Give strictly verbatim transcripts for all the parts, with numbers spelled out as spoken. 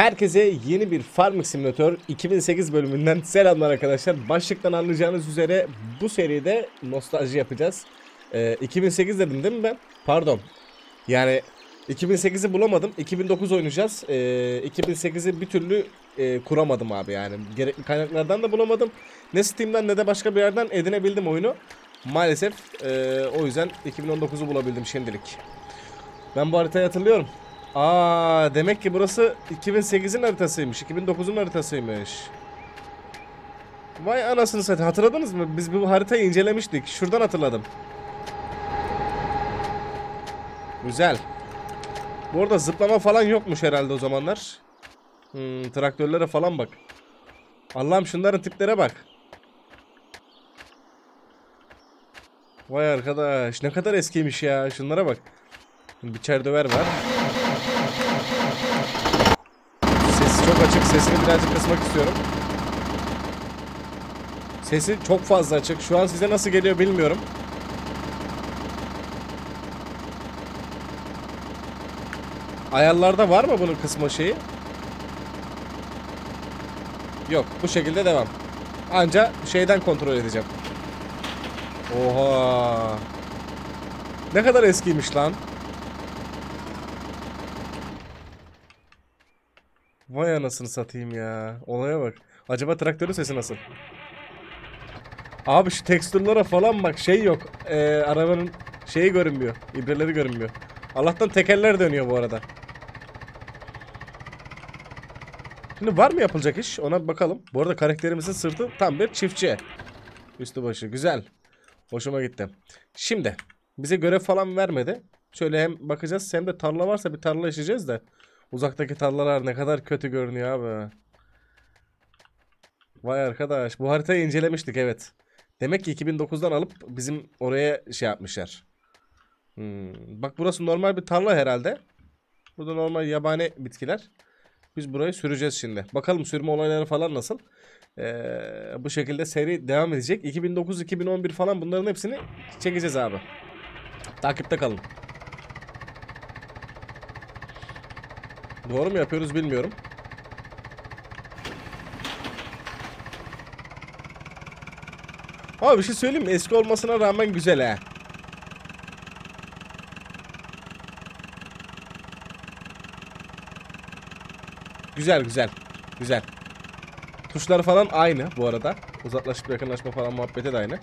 Herkese yeni bir Farming Simulator iki bin sekiz bölümünden selamlar arkadaşlar. Başlıktan anlayacağınız üzere bu seride nostalji yapacağız. Ee, iki bin sekiz dedim değil mi ben? Pardon. Yani iki bin sekizi bulamadım. iki bin dokuz oynayacağız. Ee, iki bin sekizi bir türlü e, kuramadım abi yani. Gerekli kaynaklardan da bulamadım. Ne Steam'den ne de başka bir yerden edinebildim oyunu. Maalesef e, o yüzden iki bin on dokuzu bulabildim şimdilik. Ben bu haritayı hatırlıyorum. Aa, demek ki burası iki bin sekizin haritasıymış, iki bin dokuzun haritasıymış. Vay anasını satayım. Hatırladınız mı? Biz bu haritayı incelemiştik. Şuradan hatırladım. Güzel. Bu arada zıplama falan yokmuş herhalde o zamanlar. Hmm, traktörlere falan bak. Allah'ım şunların tiplere bak. Vay arkadaş, ne kadar eskiymiş ya. Şunlara bak. Biçer döver var. Sesi çok açık. Sesini birazcık kısmak istiyorum. Sesi çok fazla açık. Şu an size nasıl geliyor bilmiyorum. Ayarlarda var mı bunun kısma şeyi? Yok. Bu şekilde devam. Anca şeyden kontrol edeceğim. Oha. Ne kadar eskiymiş lan. Vay anasını satayım ya. Olaya bak. Acaba traktörün sesi nasıl? Abi şu tekstürlere falan bak. Şey yok. Ee, arabanın şeyi görünmüyor. İbreleri görünmüyor. Allah'tan tekerler dönüyor bu arada. Şimdi var mı yapılacak iş? Ona bakalım. Bu arada karakterimizin sırtı tam bir çiftçi. Üstü başı. Güzel. Hoşuma gitti. Şimdi. Bize görev falan vermedi. Şöyle hem bakacağız hem de tarla varsa bir tarla işleyeceğiz de. Uzaktaki tarlalar ne kadar kötü görünüyor abi. Vay arkadaş. Bu haritayı incelemiştik, evet. Demek ki iki bin dokuzdan alıp bizim oraya şey yapmışlar. Hmm. Bak burası normal bir tarla herhalde. Burada normal yabani bitkiler. Biz burayı süreceğiz şimdi. Bakalım sürme olayları falan nasıl. Ee, bu şekilde seri devam edecek. iki bin dokuz iki bin on bir falan bunların hepsini çekeceğiz abi. Takipte kalın. Doğru mu yapıyoruz bilmiyorum. Abi bir şey söyleyeyim mi? Eski olmasına rağmen güzel ha. Güzel güzel. Güzel. Tuşlar falan aynı bu arada. Uzaklaşıp yakınlaşma falan muhabbeti de aynı.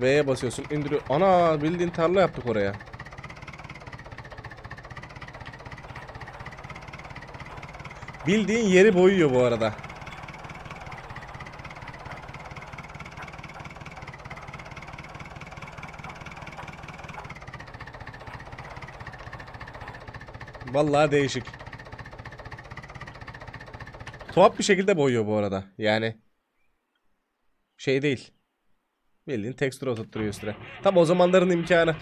V'ye basıyorsun, indiriyor. Ana, bildiğin tarla yaptık oraya. Bildiğin yeri boyuyor bu arada. Vallahi değişik. Tuhaf bir şekilde boyuyor bu arada. Yani şey değil. Bildiğin tekstür oturtturuyor üstüne. Tam o zamanların imkanı.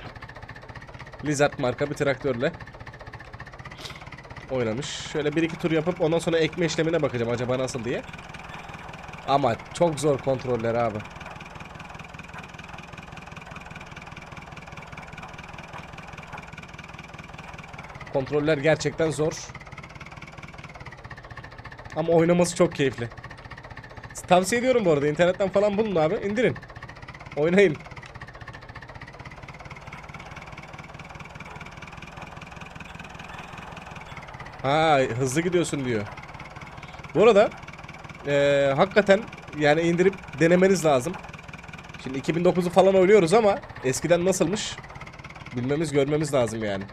Lizard marka bir traktörle oynamış. Şöyle bir iki tur yapıp ondan sonra ekme işlemine bakacağım acaba nasıl diye. Ama çok zor kontroller abi. Kontroller gerçekten zor. Ama oynaması çok keyifli. Tavsiye ediyorum bu arada. İnternetten falan bulun abi. İndirin. Oynayın. Ha, hızlı gidiyorsun diyor. Bu arada ee, hakikaten yani indirip denemeniz lazım. Şimdi iki bin dokuzu falan oynuyoruz ama eskiden nasılmış bilmemiz, görmemiz lazım yani.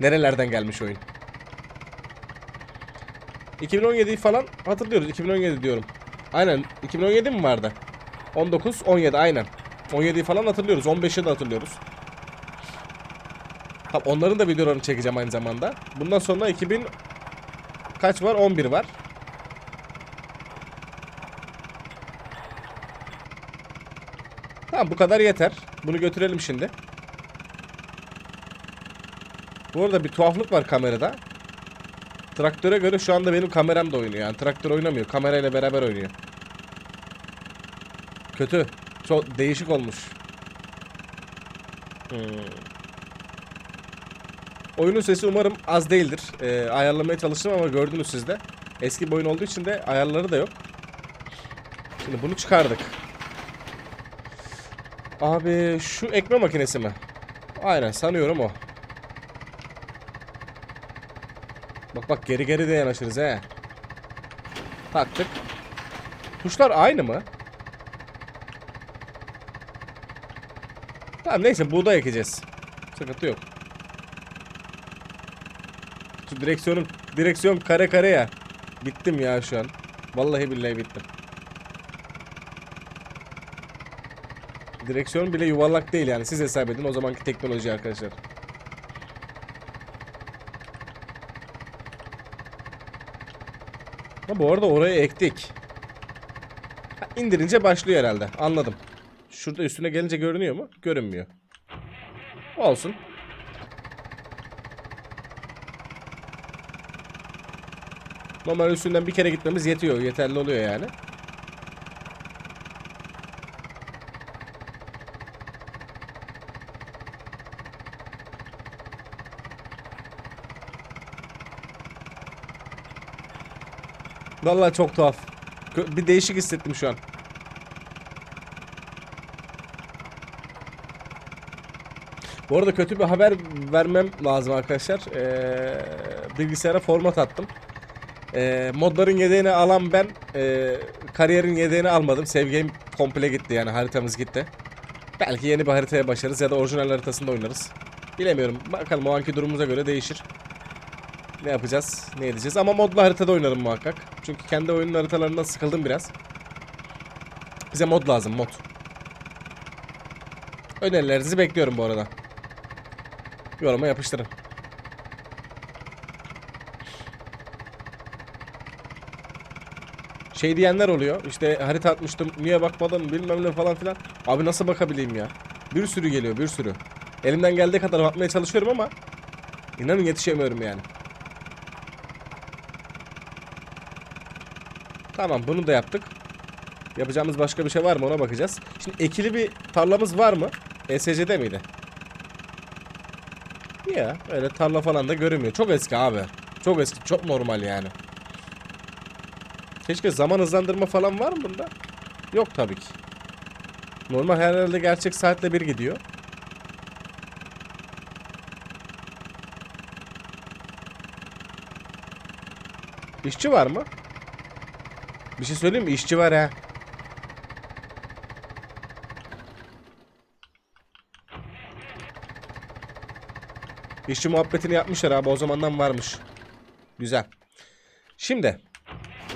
Nerelerden gelmiş oyun. iki bin on yediyi falan hatırlıyoruz. iki bin on yedi diyorum. Aynen. iki bin on yedi mi vardı? on dokuz on yedi aynen. on yediyi falan hatırlıyoruz. on beşi de hatırlıyoruz. Onların da videolarını çekeceğim aynı zamanda. Bundan sonra iki bin kaç var? on bir var. Tamam, bu kadar yeter. Bunu götürelim şimdi. Bu arada bir tuhaflık var kamerada. Traktöre göre şu anda benim kameram da oynuyor. Yani traktör oynamıyor. Kamerayla beraber oynuyor. Kötü. Çok değişik olmuş. Hmm. Oyunun sesi umarım az değildir. Ee, ayarlamaya çalıştım ama gördünüz siz de. Eski bir oyun olduğu için de ayarları da yok. Şimdi bunu çıkardık. Abi şu ekme makinesi mi? Aynen sanıyorum o. Bak bak geri geri de yanaşırız he. Taktık. Tuşlar aynı mı? Tamam neyse buğday ekeceğiz. Sıkıntı yok. Şu direksiyonun direksiyon kare kare ya. Bittim ya şu an. Vallahi billahi bittim. Direksiyon bile yuvarlak değil yani. Siz hesap edin o zamanki teknoloji arkadaşlar. Ha, bu arada oraya ektik. Ha, indirince başlıyor herhalde. Anladım. Şurada üstüne gelince görünüyor mu? Görünmüyor. Olsun. Normal üstünden bir kere gitmemiz yetiyor. Yeterli oluyor yani. Vallahi çok tuhaf. Bir değişik hissettim şu an. Bu arada kötü bir haber vermem lazım arkadaşlar. Ee, bilgisayara format attım. Ee, modların yedeğini alan ben, e, kariyerin yedeğini almadım. Sevgim komple gitti yani, haritamız gitti. Belki yeni bir haritaya başlarız ya da orijinal haritasında oynarız. Bilemiyorum. Bakalım o anki durumumuza göre değişir. Ne yapacağız, ne edeceğiz ama modlu haritada oynarım muhakkak. Çünkü kendi oyunun haritalarından sıkıldım biraz. Bize mod lazım, mod. Önerilerinizi bekliyorum bu arada. Yoruma yapıştırın. Şey diyenler oluyor, işte harita atmıştım, niye bakmadım bilmem ne falan filan. Abi nasıl bakabileyim ya? Bir sürü geliyor, bir sürü. Elimden geldiği kadar bakmaya çalışıyorum ama inanın yetişemiyorum yani. Tamam bunu da yaptık. Yapacağımız başka bir şey var mı ona bakacağız. Şimdi ekili bir tarlamız var mı? E S C'de miydi? Ya öyle tarla falan da görünmüyor. Çok eski abi. Çok eski. Çok normal yani. Keşke zaman hızlandırma falan var mı bunda? Yok tabii ki. Normal herhalde gerçek saatle bir gidiyor. İşçi var mı? Bir şey söyleyeyim mi? İşçi var ha. İşçi muhabbetini yapmışlar abi. O zamandan varmış. Güzel. Şimdi.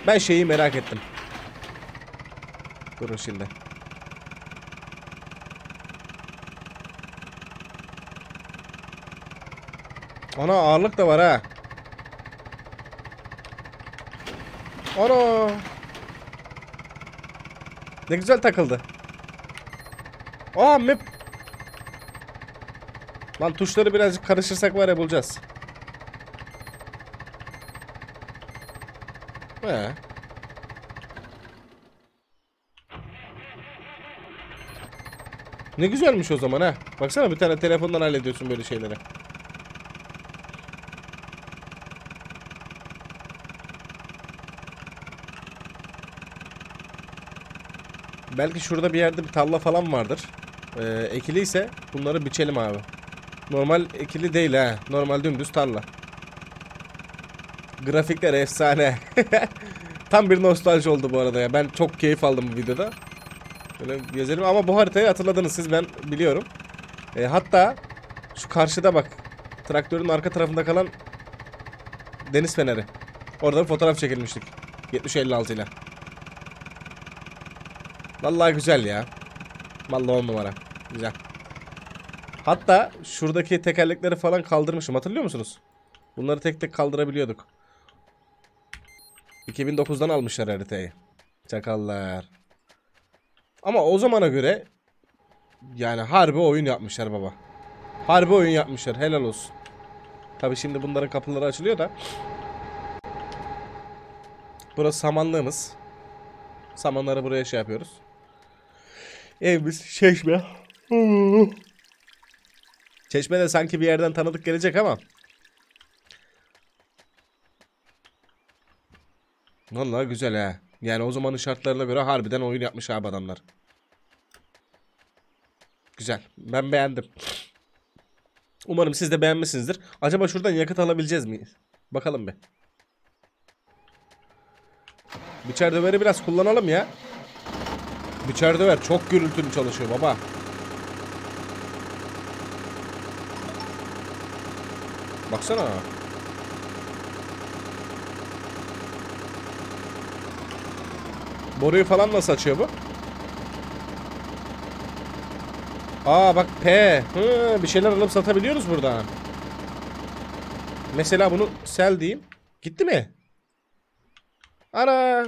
Ben şeyi merak ettim. Durun şimdi. Ana ağırlık da var ha. Ana. Ne güzel takıldı. Aa map. Lan tuşları birazcık karıştırsak var ya bulacağız. He. Ne güzelmiş o zaman ha. Baksana bir tane telefondan hallediyorsun böyle şeyleri. Belki şurada bir yerde bir tarla falan vardır. Ee, ekili ise bunları biçelim abi. Normal ekili değil ha. Normal dümdüz tarla. Grafikler efsane. Tam bir nostalji oldu bu arada ya. Ben çok keyif aldım bu videoda. Böyle gezelim ama bu haritayı hatırladınız siz, ben biliyorum. Ee, hatta şu karşıda bak. Traktörün arka tarafında kalan deniz feneri. Orada bir fotoğraf çekilmiştik. yetmiş elli altı ile. Vallahi güzel ya. Vallahi on numara. Güzel. Hatta şuradaki tekerlekleri falan kaldırmışım. Hatırlıyor musunuz? Bunları tek tek kaldırabiliyorduk. iki bin dokuz'dan almışlar haritayı. Çakallar. Ama o zamana göre yani harbi oyun yapmışlar baba. Harbi oyun yapmışlar. Helal olsun. Tabi şimdi bunların kapıları açılıyor da. Burası samanlığımız. Samanları buraya şey yapıyoruz. Evimiz çeşme. Çeşme de sanki bir yerden tanıdık gelecek ama Vallahi güzel ha. Yani o zamanın şartlarına göre harbiden oyun yapmış abi adamlar. Güzel. Ben beğendim. Umarım siz de beğenmişsinizdir. Acaba şuradan yakıt alabileceğiz miyiz? Bakalım bir. Biçer döveri biraz kullanalım ya. Biçer döver çok gürültülü çalışıyor baba. Baksana. Boruyu falan nasıl açıyor bu? Aa bak P. Hı, bir şeyler alıp satabiliyoruz buradan. Mesela bunu sel diyeyim. Gitti mi? Ara.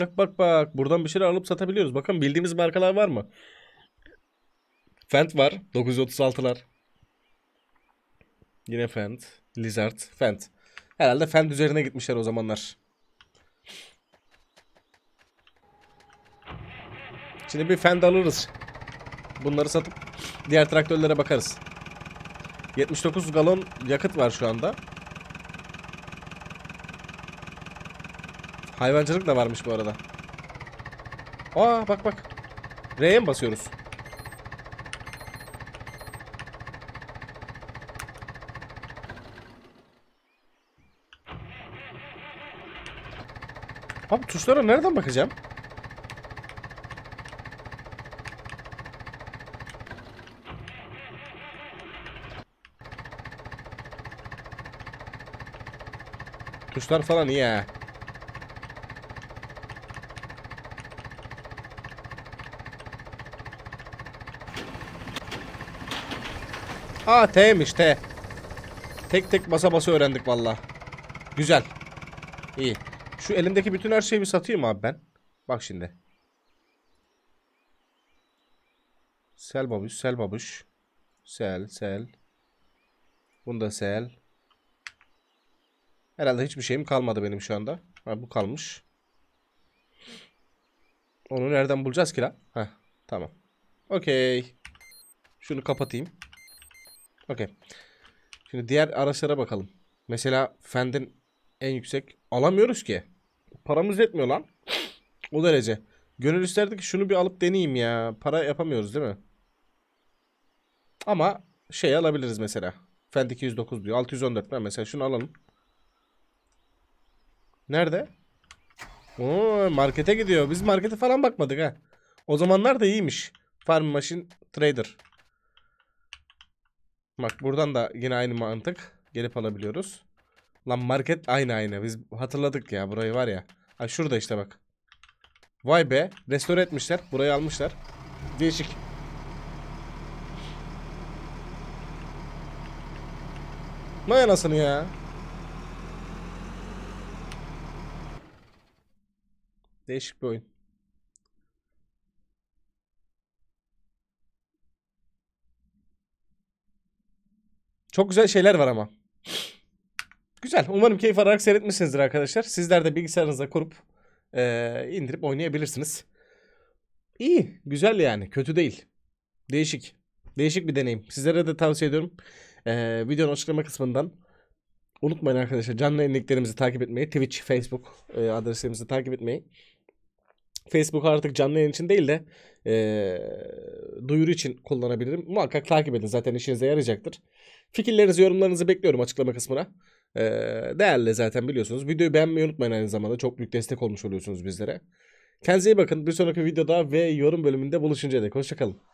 Bak bak bak. Buradan bir şeyler alıp satabiliyoruz. Bakın bildiğimiz markalar var mı? Fendt var. dokuz yüz otuz altılar. Yine Fendt. Lizard. Fendt. Herhalde Fendt üzerine gitmişler o zamanlar. Şimdi bir Fendt alırız. Bunları satıp diğer traktörlere bakarız. yetmiş dokuz galon yakıt var şu anda. Hayvancılık da varmış bu arada. Aa bak bak. R'ye mi basıyoruz? Abi tuşlara nereden bakacağım? Tuşlar falan iyi ha. Aa T'ymiş T. Tek tek basa basa öğrendik valla. Güzel. İyi. Şu elimdeki bütün her şeyi bir satayım abi ben. Bak şimdi. Sel babuş, sel babuş. Sel, sel. Bunu da sel. Herhalde hiçbir şeyim kalmadı benim şu anda. Ha, bu kalmış. Onu nereden bulacağız ki lan? Heh, tamam. Okey. Şunu kapatayım. Okey. Şimdi diğer araçlara bakalım. Mesela Fend'in en yüksek. Alamıyoruz ki. Paramız yetmiyor lan. O derece. Gönül isterdi ki şunu bir alıp deneyeyim ya. Para yapamıyoruz değil mi? Ama şey alabiliriz mesela. Fendt iki yüz dokuz diyor. altı yüz on dört. Ben mesela şunu alalım. Nerede? Oo, markete gidiyor. Biz markete falan bakmadık ha. O zamanlar da iyiymiş. Farm Machine Trader. Bak buradan da yine aynı mantık. Gelip alabiliyoruz. Lan market aynı aynı. Biz hatırladık ya burayı var ya. Ha şurada işte bak. Vay be. Restore etmişler. Burayı almışlar. Değişik. Vay anasını ya. Değişik bir oyun. Çok güzel şeyler var ama. Güzel. Umarım keyif alarak seyretmişsinizdir arkadaşlar. Sizler de bilgisayarınıza kurup e, indirip oynayabilirsiniz. İyi. Güzel yani. Kötü değil. Değişik. Değişik bir deneyim. Sizlere de tavsiye ediyorum. E, videonun açıklama kısmından unutmayın arkadaşlar. Canlı yayınlarımızı takip etmeyi. Twitch, Facebook e, adreslerimizi takip etmeyi. Facebook artık canlı yayın için değil de e, duyuru için kullanabilirim. Muhakkak takip edin. Zaten işinize yarayacaktır. Fikirlerinizi, yorumlarınızı bekliyorum açıklama kısmına. E, değerli zaten biliyorsunuz. Videoyu beğenmeyi unutmayın aynı zamanda. Çok büyük destek olmuş oluyorsunuz bizlere. Kendinize iyi bakın. Bir sonraki videoda ve yorum bölümünde buluşuncaya dek. Hoşçakalın.